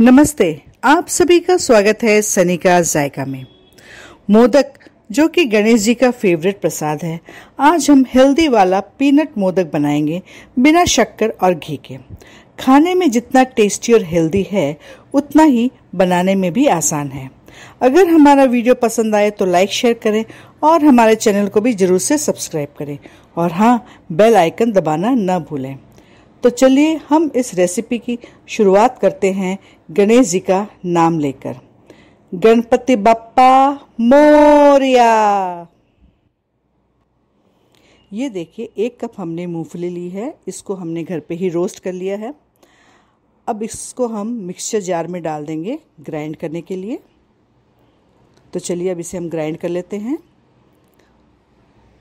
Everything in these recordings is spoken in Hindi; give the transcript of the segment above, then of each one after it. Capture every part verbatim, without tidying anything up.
नमस्ते, आप सभी का स्वागत है सनी का जायका में। मोदक जो कि गणेश जी का फेवरेट प्रसाद है, आज हम हेल्दी वाला पीनट मोदक बनाएंगे बिना शक्कर और घी के। खाने में जितना टेस्टी और हेल्दी है उतना ही बनाने में भी आसान है। अगर हमारा वीडियो पसंद आए तो लाइक शेयर करें और हमारे चैनल को भी जरूर से सब्सक्राइब करें और हाँ, बेल आइकन दबाना ना भूलें। तो चलिए हम इस रेसिपी की शुरुआत करते हैं गणेश जी का नाम लेकर। गणपति बप्पा मोरिया। ये देखिए, एक कप हमने मूंगफली ली है, इसको हमने घर पे ही रोस्ट कर लिया है। अब इसको हम मिक्सचर जार में डाल देंगे ग्राइंड करने के लिए। तो चलिए अब इसे हम ग्राइंड कर लेते हैं।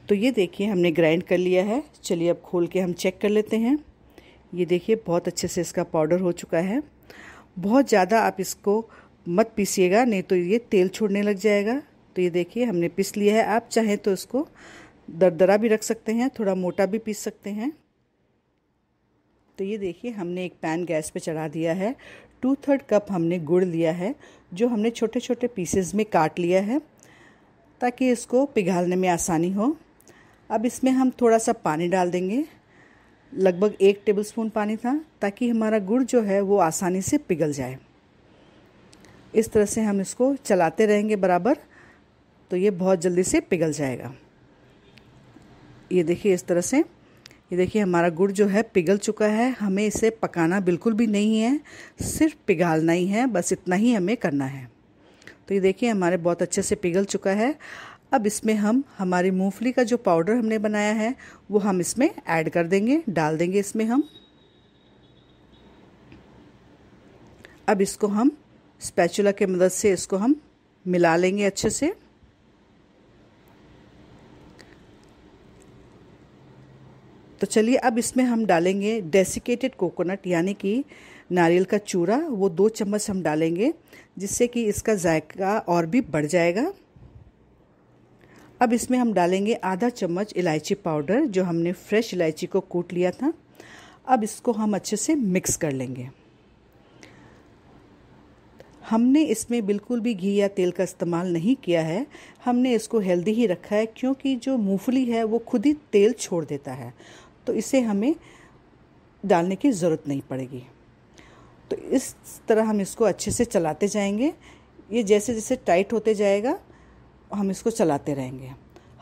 तो ये देखिए हमने ग्राइंड कर लिया है। चलिए अब खोल के हम चेक कर लेते हैं। ये देखिए बहुत अच्छे से इसका पाउडर हो चुका है। बहुत ज़्यादा आप इसको मत पीसिएगा, नहीं तो ये तेल छोड़ने लग जाएगा। तो ये देखिए हमने पीस लिया है। आप चाहें तो इसको दरदरा भी रख सकते हैं, थोड़ा मोटा भी पीस सकते हैं। तो ये देखिए हमने एक पैन गैस पे चढ़ा दिया है। टू थर्ड कप हमने गुड़ लिया है, जो हमने छोटे छोटे पीसेज में काट लिया है ताकि इसको पिघालने में आसानी हो। अब इसमें हम थोड़ा सा पानी डाल देंगे, लगभग एक टेबलस्पून पानी था, ताकि हमारा गुड़ जो है वो आसानी से पिघल जाए। इस तरह से हम इसको चलाते रहेंगे बराबर, तो ये बहुत जल्दी से पिघल जाएगा। ये देखिए इस तरह से, ये देखिए हमारा गुड़ जो है पिघल चुका है। हमें इसे पकाना बिल्कुल भी नहीं है, सिर्फ पिघालना ही है, बस इतना ही हमें करना है। तो ये देखिए हमारे बहुत अच्छे से पिघल चुका है। अब इसमें हम हमारी मूंगफली का जो पाउडर हमने बनाया है वो हम इसमें ऐड कर देंगे, डाल देंगे इसमें हम। अब इसको हम स्पैचुला की मदद से इसको हम मिला लेंगे अच्छे से। तो चलिए अब इसमें हम डालेंगे डेसिकेटेड कोकोनट, यानी कि नारियल का चूरा, वो दो चम्मच हम डालेंगे, जिससे कि इसका जायका और भी बढ़ जाएगा। अब इसमें हम डालेंगे आधा चम्मच इलायची पाउडर, जो हमने फ्रेश इलायची को कूट लिया था। अब इसको हम अच्छे से मिक्स कर लेंगे। हमने इसमें बिल्कुल भी घी या तेल का इस्तेमाल नहीं किया है, हमने इसको हेल्दी ही रखा है, क्योंकि जो मूंगफली है वो खुद ही तेल छोड़ देता है, तो इसे हमें डालने की ज़रूरत नहीं पड़ेगी। तो इस तरह हम इसको अच्छे से चलाते जाएंगे। ये जैसे जैसे टाइट होते जाएगा हम इसको चलाते रहेंगे।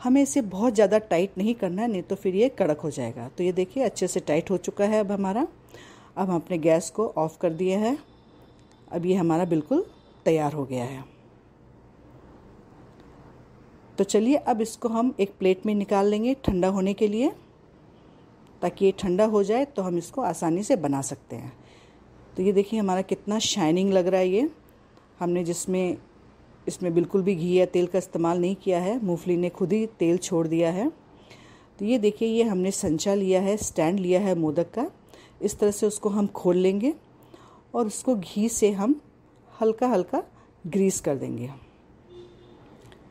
हमें इसे बहुत ज़्यादा टाइट नहीं करना है, नहीं तो फिर ये कड़क हो जाएगा। तो ये देखिए अच्छे से टाइट हो चुका है अब हमारा। अब हम अपने गैस को ऑफ कर दिया है। अब ये हमारा बिल्कुल तैयार हो गया है। तो चलिए अब इसको हम एक प्लेट में निकाल लेंगे ठंडा होने के लिए, ताकि ये ठंडा हो जाए तो हम इसको आसानी से बना सकते हैं। तो ये देखिए हमारा कितना शाइनिंग लग रहा है। ये हमने जिसमें इसमें बिल्कुल भी घी या तेल का इस्तेमाल नहीं किया है, मूंगफली ने खुद ही तेल छोड़ दिया है। तो ये देखिए ये हमने संचा लिया है, स्टैंड लिया है मोदक का। इस तरह से उसको हम खोल लेंगे और उसको घी से हम हल्का हल्का ग्रीस कर देंगे।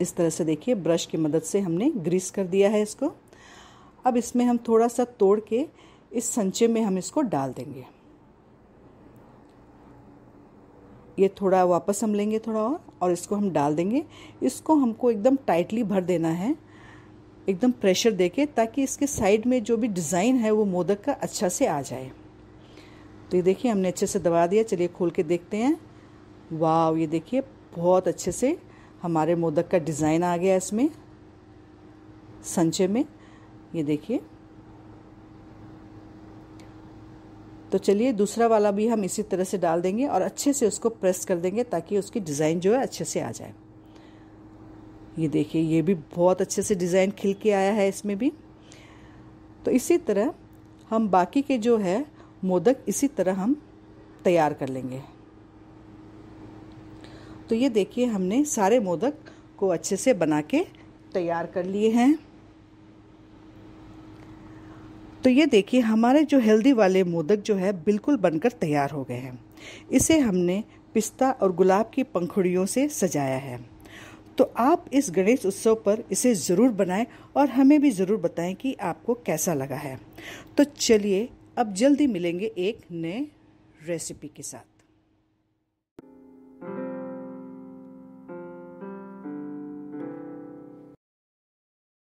इस तरह से देखिए ब्रश की मदद से हमने ग्रीस कर दिया है इसको। अब इसमें हम थोड़ा सा तोड़ के इस संचे में हम इसको डाल देंगे। ये थोड़ा वापस हम लेंगे थोड़ा और, और इसको हम डाल देंगे। इसको हमको एकदम टाइटली भर देना है, एकदम प्रेशर देके, ताकि इसके साइड में जो भी डिज़ाइन है वो मोदक का अच्छा से आ जाए। तो ये देखिए हमने अच्छे से दबा दिया। चलिए खोल के देखते हैं। वाह, ये देखिए बहुत अच्छे से हमारे मोदक का डिज़ाइन आ गया इसमें, संचे में। ये देखिए। तो चलिए दूसरा वाला भी हम इसी तरह से डाल देंगे और अच्छे से उसको प्रेस कर देंगे, ताकि उसकी डिज़ाइन जो है अच्छे से आ जाए। ये देखिए ये भी बहुत अच्छे से डिज़ाइन खिल के आया है इसमें भी। तो इसी तरह हम बाकी के जो है मोदक इसी तरह हम तैयार कर लेंगे। तो ये देखिए हमने सारे मोदक को अच्छे से बना के तैयार कर लिए हैं। तो ये देखिए हमारे जो हेल्दी वाले मोदक जो है बिल्कुल बनकर तैयार हो गए हैं। इसे हमने पिस्ता और गुलाब की पंखुड़ियों से सजाया है। तो आप इस गणेश उत्सव पर इसे ज़रूर बनाएं और हमें भी ज़रूर बताएं कि आपको कैसा लगा है। तो चलिए अब जल्दी मिलेंगे एक नए रेसिपी के साथ।